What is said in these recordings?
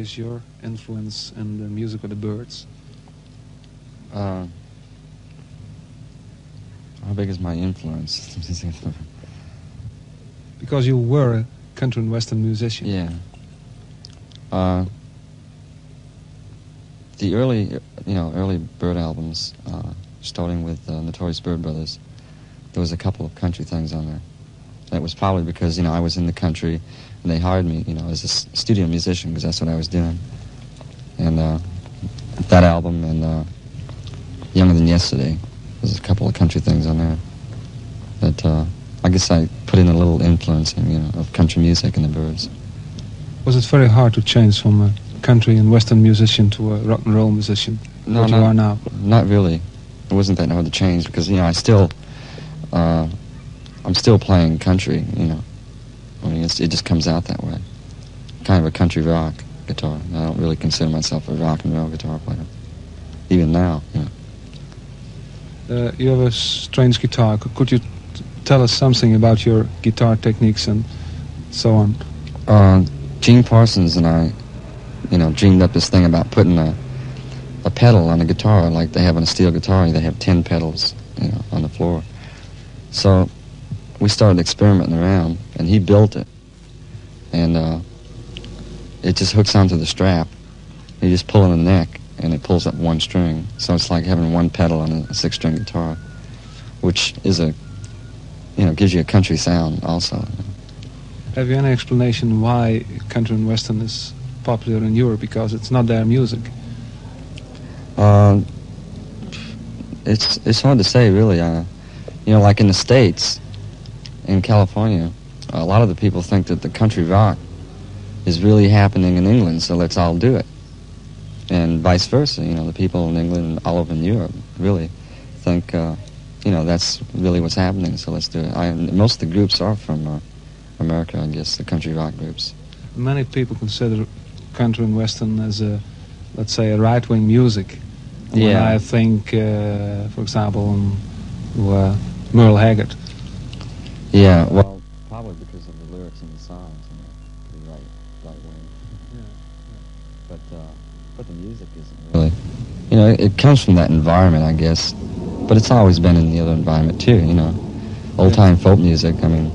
is your influence in the music of the Byrds? How big is my influence? Because you were a country and western musician. Yeah. The early Byrd albums, starting with Notorious Byrd Brothers, there was a couple of country things on there. That was probably because, you know, I was in the country and they hired me, you know, as a studio musician, because that's what I was doing. And that album and Younger Than Yesterday, there's a couple of country things on there that I guess I put in a little influence, you know, of country music and the Byrds. Was it very hard to change from a country and western musician to a rock and roll musician? No, what you are now? Not really. It wasn't that hard to change because, you know, I'm still playing country, you know. I mean, it just comes out that way. Kind of a country rock guitar. I don't really consider myself a rock and roll guitar player, even now, you know. You have a strange guitar. Could you tell us something about your guitar techniques and so on? Gene Parsons and I, you know, dreamed up this thing about putting a pedal on a guitar like they have on a steel guitar. They have 10 pedals, you know, on the floor. So we started experimenting around, and he built it. And it just hooks onto the strap. You just pull on the neck, and it pulls up one string. So it's like having one pedal on a six-string guitar, which is a, you know, gives you a country sound also. You know. Have you any explanation why country and western is popular in Europe? Because it's not their music. It's hard to say, really. You know, like in the States, in California, a lot of the people think that the country rock is really happening in England, so let's all do it. And vice versa, you know, the people in England and all over Europe really think, you know, that's really what's happening, so let's do it. Most of the groups are from America, I guess, the country rock groups. Many people consider country and western as a, let's say, a right-wing music. Yeah. When I think, for example, Merle Haggard. Yeah, well, probably because of the lyrics and the songs, you know, pretty right wing. Yeah, yeah. But the music isn't really, you know, it comes from that environment, I guess. But it's always been in the other environment too, you know. Old time folk music, I mean,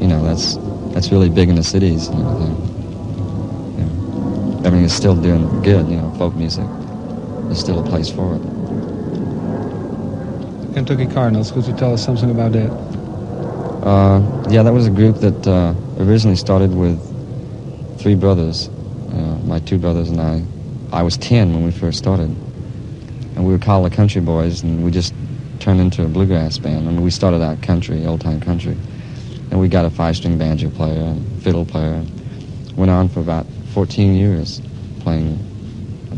you know, that's really big in the cities and everything. You know, everything is still doing good, you know, folk music. There's still a place for it. Kentucky Colonels, could you tell us something about that? Yeah, that was a group that originally started with three brothers, my two brothers and I. I was 10 when we first started, and we were called the Country Boys, and we just turned into a bluegrass band. I mean, we started out country, old-time country, and we got a 5-string banjo player and fiddle player, and went on for about 14 years playing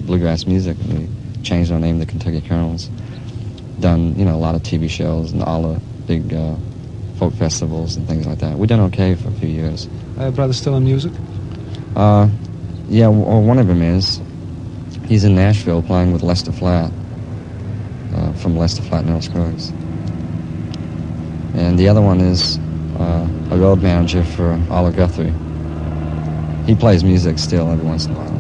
bluegrass music, and we changed our name to Kentucky Colonels. Done, you know, a lot of TV shows and all the big folk festivals and things like that. We've done okay for a few years. Are your brother still in music? Yeah, well, one of them is. He's in Nashville playing with Lester Flatt, from Lester Flatt and Earl Scruggs. And the other one is a road manager for Arlo Guthrie. He plays music still every once in a while.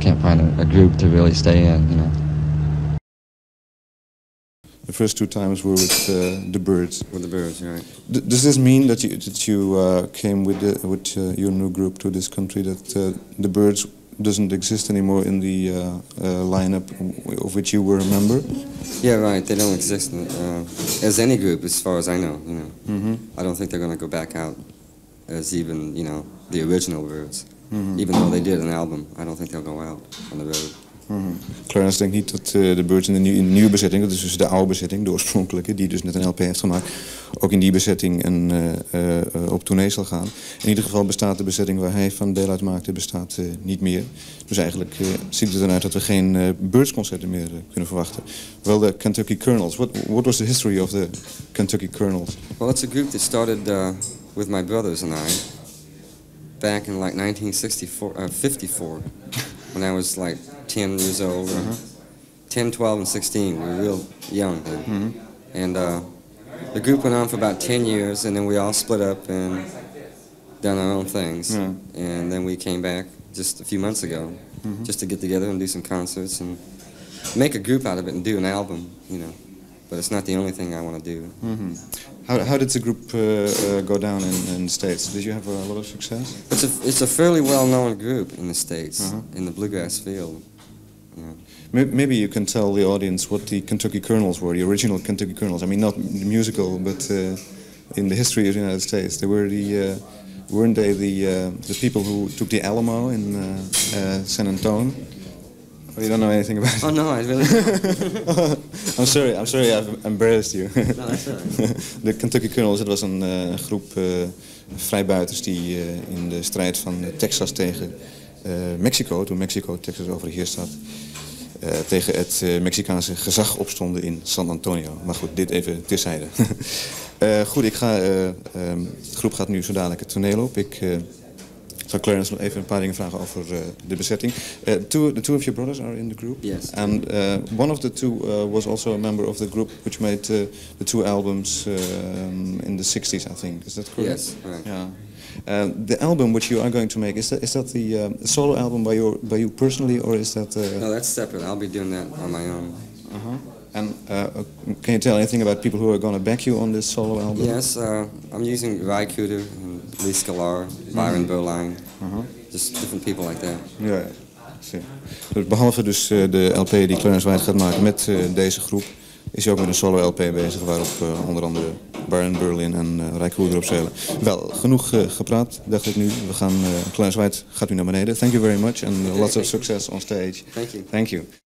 Can't find a group to really stay in, you know. The first two times were with the Byrds. With the Byrds, right. Does this mean that you came with your new group to this country, that the Byrds doesn't exist anymore in the lineup of which you were a member? Yeah, right. They don't exist as any group, as far as I know. You know, I don't think they're going to go back out as even, you know, the original Byrds. Even though they did an album, I don't think they'll go out on the road. Clarence denkt niet dat de Byrds in de nieuwe bezetting, dat is dus de oude bezetting, de oorspronkelijke, die dus net een LP heeft gemaakt, ook in die bezetting op tournee zal gaan. In ieder geval bestaat de bezetting waar hij van deel uitmaakte, bestaat niet meer. Dus eigenlijk ziet het eruit dat we geen Byrds-concerten meer kunnen verwachten. Wel de Kentucky Colonels. What was the history of the Kentucky Colonels? Well, it's a group that started with my brothers and I back in like 1964, 54, when I was like 10 years old, 10, 12, and 16. We were real young then. And the group went on for about 10 years, and then we all split up, and done our own things. Yeah. And then we came back just a few months ago, mm-hmm. just to get together and do some concerts and make a group out of it and do an album, you know. But it's not the only thing I want to do. Mm-hmm. How did the group go down in the States? Did you have a lot of success? It's a fairly well-known group in the States, uh-huh. in the bluegrass field. Yeah. Maybe you can tell the audience what the Kentucky Colonels were, the original Kentucky Colonels. I mean, not musical, but in the history of the United States. They were the... Weren't they the people who took the Alamo in San Antonio? Oh, you don't know anything about it? Oh, no, I really don't. I'm sorry, I've embarrassed you. No, that's all right. De Kentucky Colonels, dat was een groep vrijbuiters die in de strijd van Texas tegen Mexico, toen Mexico Texas overheerst had, tegen het Mexicaanse gezag opstonden in San Antonio. Maar goed, dit even terzijde. Goed, de groep gaat nu zo dadelijk het toneel op. Ik zal Clarence nog even een paar dingen vragen over de bezetting. The two of your brothers are in the group. Yes. And one of the two was also a member of the group which made the two albums in the 60s, I think. Is that correct? Yes. Right. Yeah. The album which you are going to make, is that the solo album by you personally, or is that... No, that's separate. I'll be doing that on my own. Uh-huh. And can you tell anything about people who are going to back you on this solo album? Yes, I'm using Ry Cooder, Lee Scalar, Byron Berline, just different people like that. Ja, dus behalve dus de LP die Clarence White gaat maken met deze groep, is hij ook met een solo LP bezig waarop onder andere Byron Berline en Ry Cooder op zelen. Wel, genoeg gepraat, dacht ik nu. We gaan Clarence White gaat nu naar beneden. Thank you very much and lots of success on stage. Thank you. Thank you.